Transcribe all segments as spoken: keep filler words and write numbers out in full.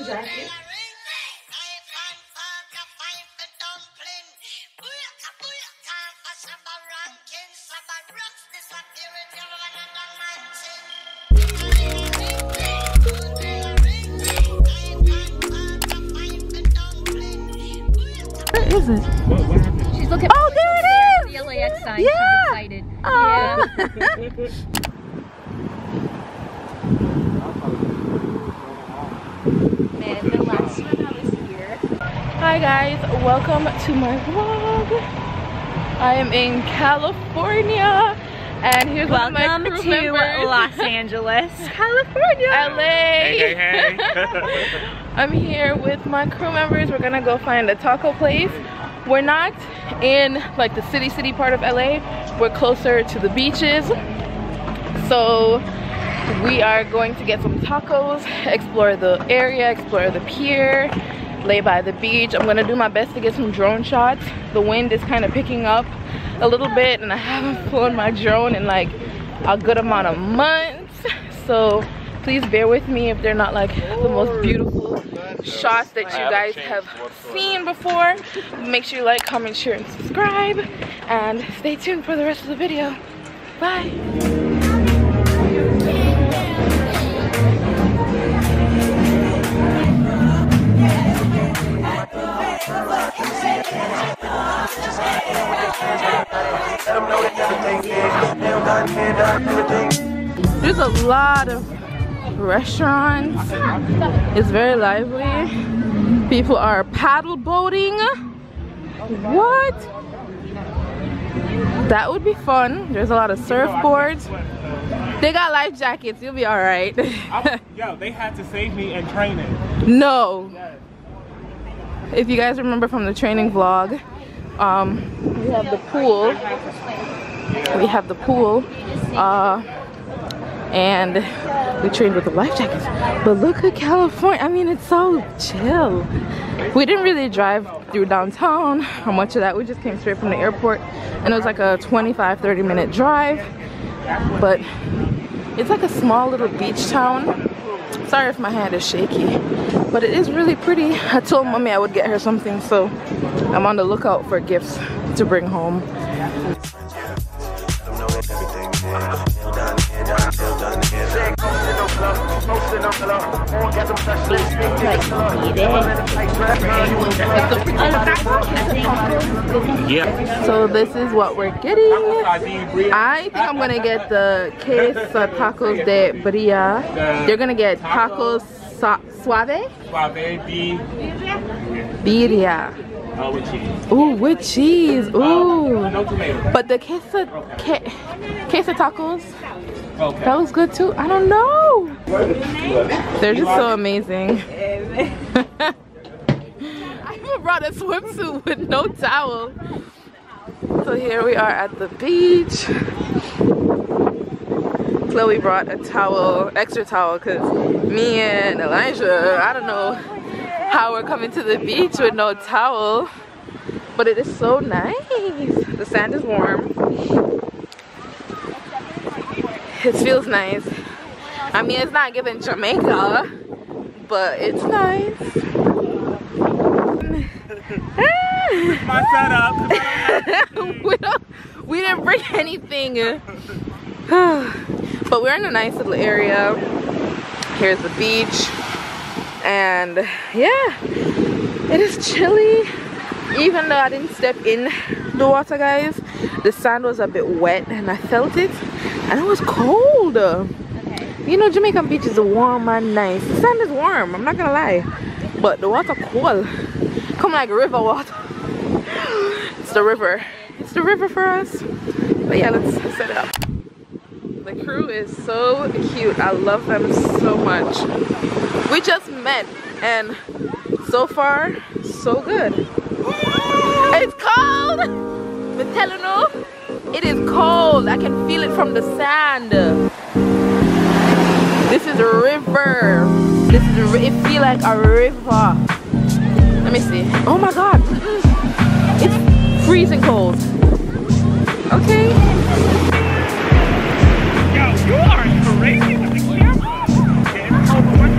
a jacket. Where is it? What, what happened? She's looking oh, there it is! The L A X sign. Yeah! Excited. Oh. Yeah. Man, the last time I was here. Hi guys, welcome to my vlog. I am in California, and here's welcome my crew to members. Los Angeles, California, L A. Hey, hey, hey. I'm here with my crew members. We're gonna go find a taco place. We're not in like the city city part of L A. We're closer to the beaches, so we are going to get some tacos, explore the area, explore the pier, lay by the beach. I'm gonna do my best to get some drone shots. The wind is kind of picking up a little bit, and I haven't flown my drone in like a good amount of months, so please bear with me if they're not like the most beautiful shots that you guys have seen before. Make sure you like, comment, share, and subscribe, and stay tuned for the rest of the video. Bye. There's a lot of restaurants. It's very lively. People are paddle boating. What? That would be fun. There's a lot of surfboards. They got life jackets. You'll be all right. Yo, they had to save me in training. No. If you guys remember from the training vlog, um, we have the pool. We have the pool, uh, and we trained with the life jackets. But look at California. I mean, it's so chill. We didn't really drive through downtown or much of that. We just came straight from the airport, and it was like a twenty-five, thirty minute drive. But it's like a small little beach town. Sorry if my hand is shaky, but it is really pretty. I told mommy I would get her something, so I'm on the lookout for gifts to bring home. Yeah. So this is what we're getting. I think I'm gonna get the queso tacos de birria. They're gonna get tacos suave. Birria. Uh, with cheese. Ooh, with cheese. Ooh. Uh, no tomato. But the queso, okay. queso tacos, okay. That was good too. I don't know. They're just so amazing. I even brought a swimsuit with no towel. So here we are at the beach. Chloe brought a towel, extra towel, because me and Elijah, I don't know how we're coming to the beach with no towel, but it is so nice. The sand is warm. It feels nice. I mean, it's not giving Jamaica, but it's nice. With my setup. we, don't, we didn't bring anything. But we're in a nice little area. Here's the beach. And yeah, it is chilly. Even though I didn't step in the water, guys, the sand was a bit wet and I felt it, and it was cold. Okay. You know, Jamaican beach is warm and nice. The sand is warm, I'm not gonna lie, but the water cold. Come like river water. It's the river. It's the river for us. But yeah, let's set it up. The crew is so cute. I love them so much. We just met, and so far, so good. It's cold! But telling you, it is cold. I can feel it from the sand. This is a river. This is a, it feels like a river. Let me see. Oh my god. It's freezing cold. Okay. Yo, you are crazy with the camera. Come on, come on.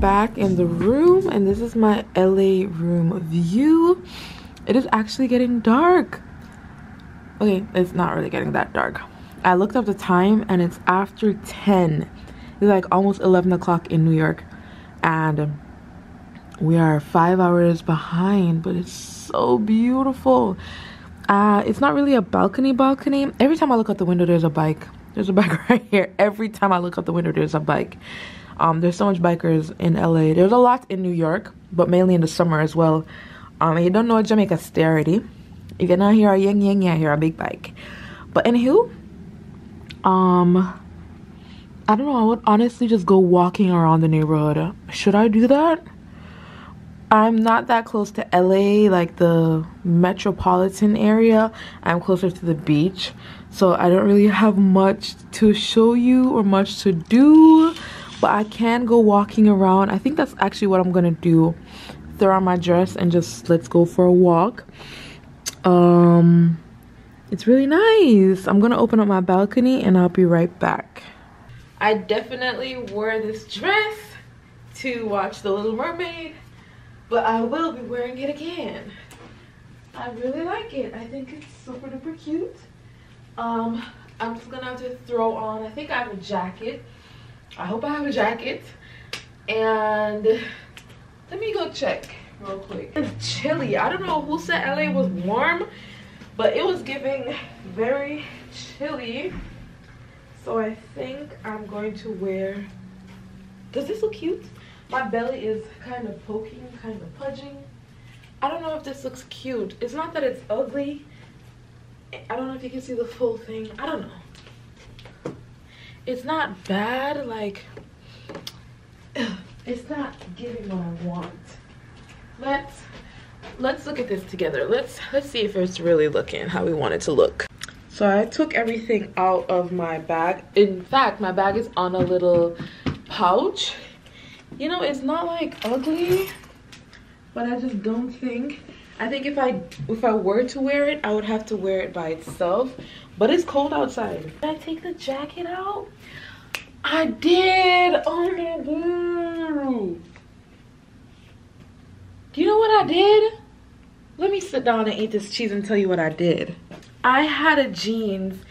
back in the room, and this is my L A room view. It is actually getting dark. Okay, it's not really getting that dark. I looked up the time and it's after ten. It's like almost eleven o'clock in New York, and we are five hours behind, but it's so beautiful. Uh, it's not really a balcony balcony. Every time I look out the window, there's a bike. There's a bike right here. Every time I look out the window, there's a bike. Um, there's so much bikers in L A. There's a lot in New York, but mainly in the summer as well. Um, you don't know what Jamaica's there already. You're gonna hear a yang yang yang, hear a big bike. But anywho, um, I don't know. I would honestly just go walking around the neighborhood. Should I do that? I'm not that close to L A, like the metropolitan area. I'm closer to the beach, so I don't really have much to show you or much to do, but I can go walking around. I think that's actually what I'm gonna do. Throw on my dress and just let's go for a walk. Um, it's really nice. I'm gonna open up my balcony and I'll be right back. I definitely wore this dress to watch The Little Mermaid, but I will be wearing it again. I really like it. I think it's super duper cute. Um, I'm just gonna have to throw on, I think I have a jacket. I hope I have a jacket. And let me go check real quick. It's chilly. I don't know who said L A was warm, but it was giving very chilly. So I think I'm going to wear, does this look cute? My belly is kind of poking, kind of pudging. I don't know if this looks cute. It's not that it's ugly. I don't know if you can see the full thing. I don't know. It's not bad, like, it's not giving what I want. Let's, let's look at this together. Let's, let's see if it's really looking how we want it to look. So I took everything out of my bag. In fact, my bag is on a little pouch. You know, it's not like ugly, but I just don't think, I think if I if I were to wear it, I would have to wear it by itself, but it's cold outside. Did I take the jacket out? I did. Oh my God. Do you know what I did? Let me sit down and eat this cheese and tell you what I did. I had a jeans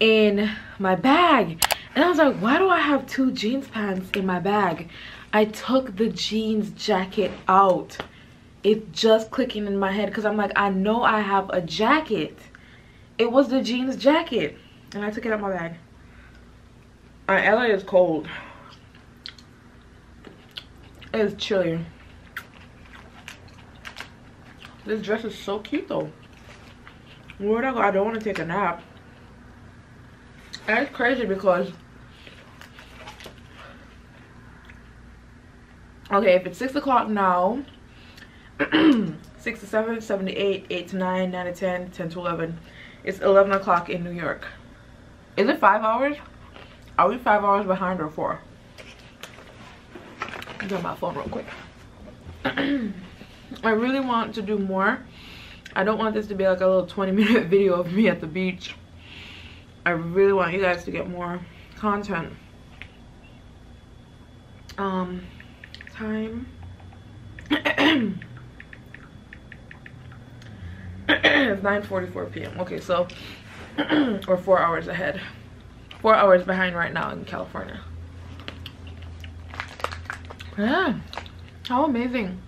in my bag and I was like, why do I have two jeans pants in my bag? I took the jeans jacket out. It's just clicking in my head because I'm like, I know I have a jacket. It was the jeans jacket. And I took it out my bag. Uh, L A is cold. It is chilly. This dress is so cute though. Where'd I go? I don't want to take a nap. That's crazy because, okay, if it's six o'clock now, six to seven, seven to eight, eight to nine, nine to ten, ten to eleven. It's eleven o'clock in New York. Is it five hours? Are we five hours behind or four? I'll get my phone real quick. I really want to do more. I don't want this to be like a little twenty minute video of me at the beach. I really want you guys to get more content. Um... Time. It's nine forty-four p m Okay, so we're four hours ahead. Four hours behind right now in California. Yeah. How amazing.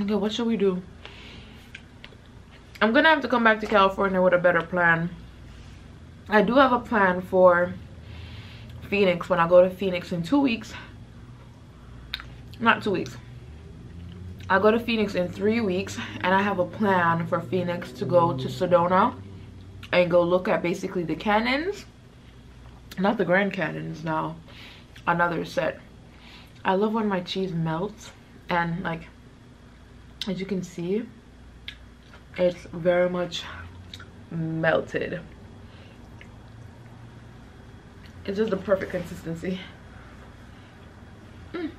Okay, what should we do? I'm gonna have to come back to California with a better plan. I do have a plan for Phoenix when I go to Phoenix in two weeks. Not two weeks, I go to Phoenix in three weeks, and I have a plan for Phoenix to go to Sedona and go look at basically the canyons, not the Grand Canyons now, another set. I love when my cheese melts, and like as you can see, it's very much melted. It's just the perfect consistency. Mm.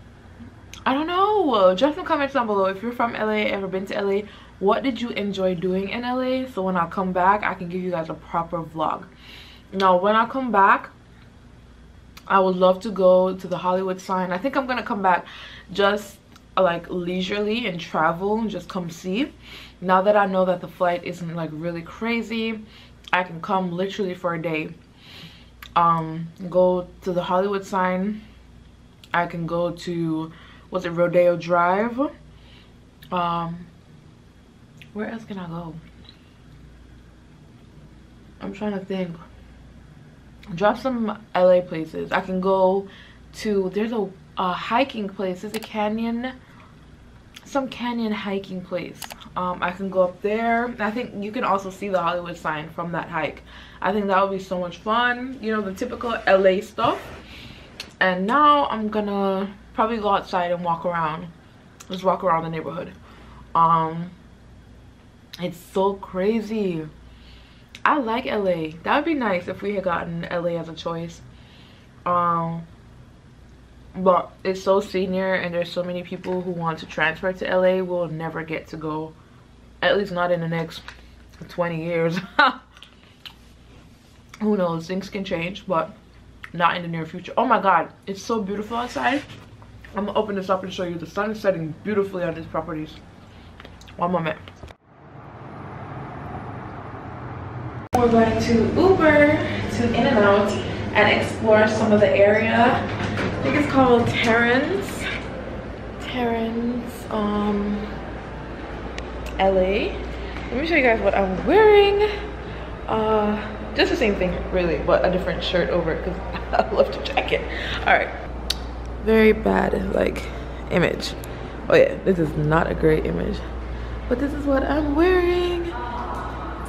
I don't know. Drop some comments down below if you're from L A, ever been to L A. What did you enjoy doing in L A? So when I come back, I can give you guys a proper vlog. Now, when I come back, I would love to go to the Hollywood sign. I think I'm gonna come back just like leisurely and travel and just come see. Now that I know that the flight isn't like really crazy, I can come literally for a day, um go to the Hollywood sign. I can go to, was it Rodeo Drive? Um where else can I go? I'm trying to think. Drop some L A places. I can go to, there's a, a hiking place. There's a canyon, some canyon hiking place. Um, I can go up there. I think you can also see the Hollywood sign from that hike. I think that would be so much fun. You know, the typical L A stuff. And now I'm gonna probably go outside and walk around. Just walk around the neighborhood. Um, it's so crazy. I like L A. That would be nice if we had gotten L A as a choice. Um, but it's so senior and there's so many people who want to transfer to L A. We'll never get to go. At least not in the next twenty years. Who knows? Things can change, but not in the near future. Oh my God. It's so beautiful outside. I'm gonna open this up and show you. The sun is setting beautifully on these properties. One moment. We're going to Uber to In-N-Out and explore some of the area. I think it's called Terrence. Terrence, um, L A. Let me show you guys what I'm wearing. Uh, just the same thing, really, but a different shirt over it because I love the jacket. All right. Very bad, like, image. Oh yeah, this is not a great image. But this is what I'm wearing.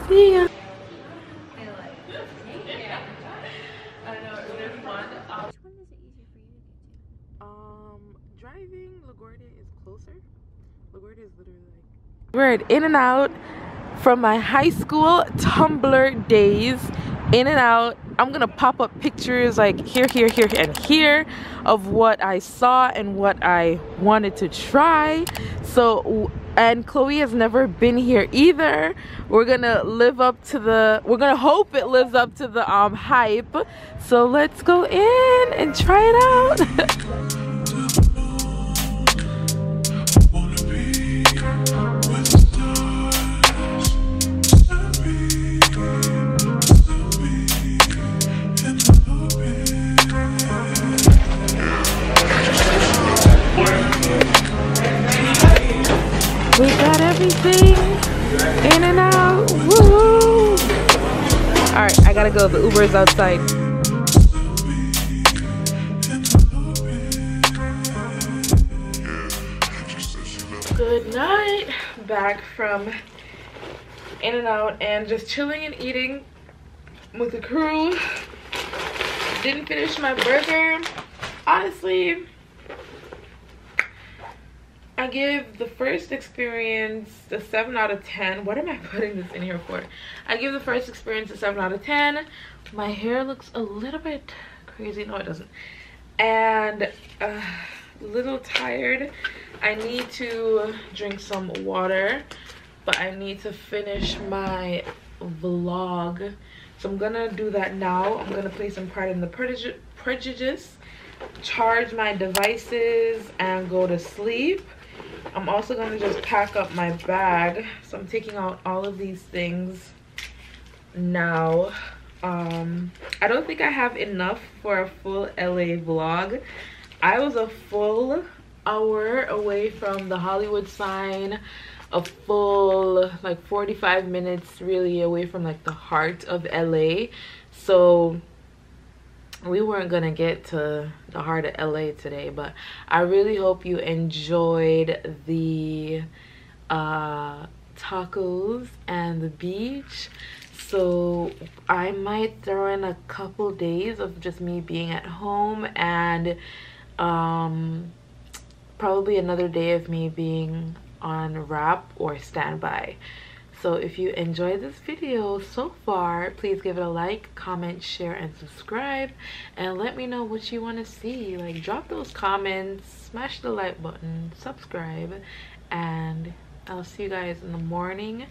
See ya. We're at In-N-Out from my high school Tumblr days. In-N-Out. I'm gonna pop up pictures like here, here, here, and here of what I saw and what I wanted to try. So, and Chloe has never been here either. We're gonna live up to the, we're gonna hope it lives up to the um, hype. So let's go in and try it out. We got everything. In and out. Woo-hoo. All right, I gotta go. The Uber is outside. Good night. Back from In-N-Out and just chilling and eating with the crew. Didn't finish my burger. Honestly, I give the first experience a seven out of ten. What am I putting this in here for? I give the first experience a seven out of ten. My hair looks a little bit crazy. No, it doesn't. And uh, a little tired. I need to drink some water, but I need to finish my vlog. So I'm going to do that now. I'm going to play some Pride and Prejudice, charge my devices, and go to sleep. I'm also going to just pack up my bag. So I'm taking out all of these things now. Um, I don't think I have enough for a full L A vlog. I was a full hour away from the Hollywood sign. A full like forty-five minutes really away from like the heart of L A. So we weren't gonna get to the heart of L A today, but I really hope you enjoyed the uh, tacos and the beach. So I might throw in a couple days of just me being at home and um, probably another day of me being on wrap or standby. So if you enjoyed this video so far, please give it a like, comment, share, and subscribe. And let me know what you want to see. Like, drop those comments, smash the like button, subscribe. And I'll see you guys in the morning.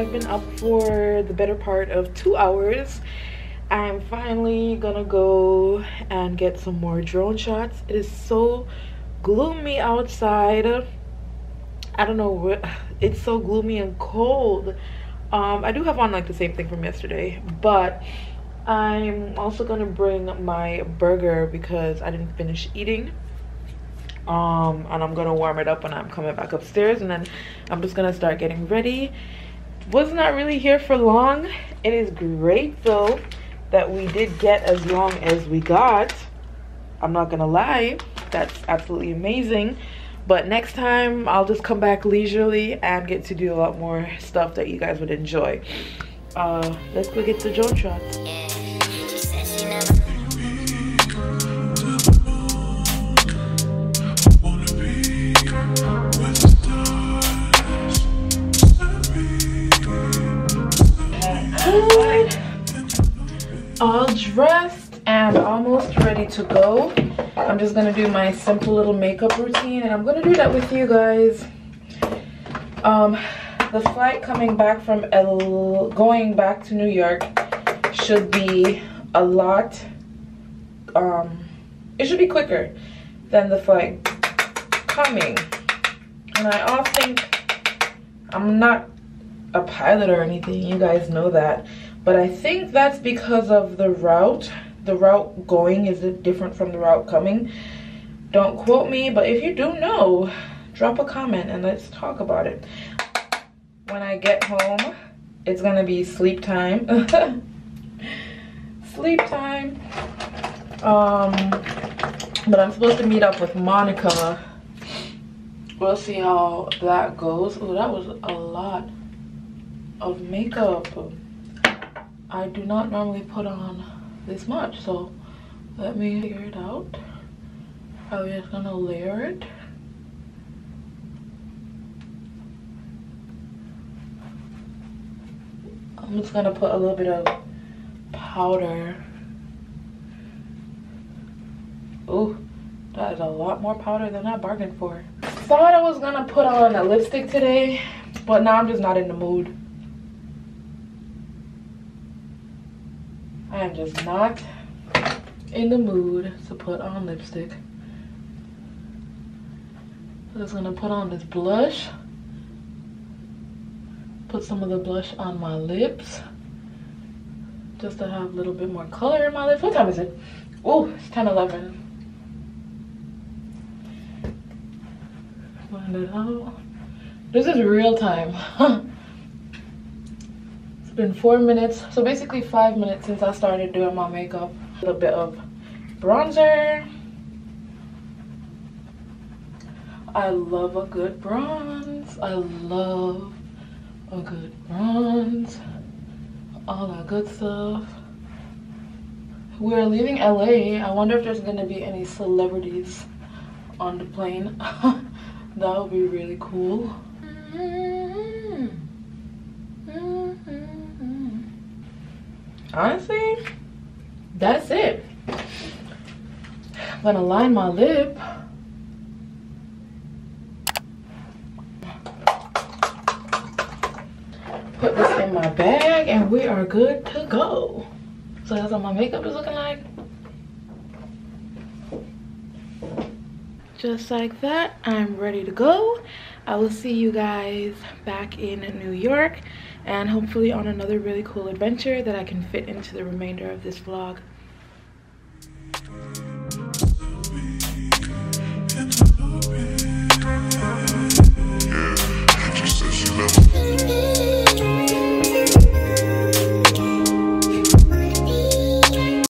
I've been up for the better part of two hours. I'm finally gonna go and get some more drone shots. It is so gloomy outside. I don't know what, it's so gloomy and cold. Um, I do have on like the same thing from yesterday, but I'm also gonna bring my burger because I didn't finish eating. Um, and I'm gonna warm it up when I'm coming back upstairs, and then I'm just gonna start getting ready. Was not really here for long. It is great though that we did get as long as we got. I'm not gonna lie, that's absolutely amazing. But next time I'll just come back leisurely and get to do a lot more stuff that you guys would enjoy. Uh, let's go get the drone shots. All dressed and almost ready to go. I'm just gonna do my simple little makeup routine, and I'm gonna do that with you guys. Um, the flight coming back from L A, going back to New York, should be a lot. Um, it should be quicker than the flight coming. And I all think I'm not a pilot or anything. You guys know that. But I think that's because of the route. The route going is different from the route coming. Don't quote me, but if you do know, drop a comment and let's talk about it. When I get home, it's gonna be sleep time. Sleep time. Um, but I'm supposed to meet up with Monica. We'll see how that goes. Oh, that was a lot of makeup. I do not normally put on this much, so let me figure it out. I'm just gonna layer it. I'm just gonna put a little bit of powder. Ooh, that is a lot more powder than I bargained for. Thought I was gonna put on a lipstick today, but now I'm just not in the mood. I am just not in the mood to put on lipstick. I'm just gonna put on this blush. Put some of the blush on my lips. Just to have a little bit more color in my lips. What time is it? Oh, it's ten eleven. Blend it out. This is real time. Been four minutes, so basically five minutes since I started doing my makeup. A little bit of bronzer. I love a good bronze. I love a good bronze. All that good stuff. We're leaving L A. I wonder if there's gonna be any celebrities on the plane. That would be really cool. Honestly, that's it. I'm gonna line my lip. Put this in my bag and we are good to go. So that's what my makeup is looking like. Just like that, I'm ready to go. I will see you guys back in New York, and hopefully on another really cool adventure that I can fit into the remainder of this vlog.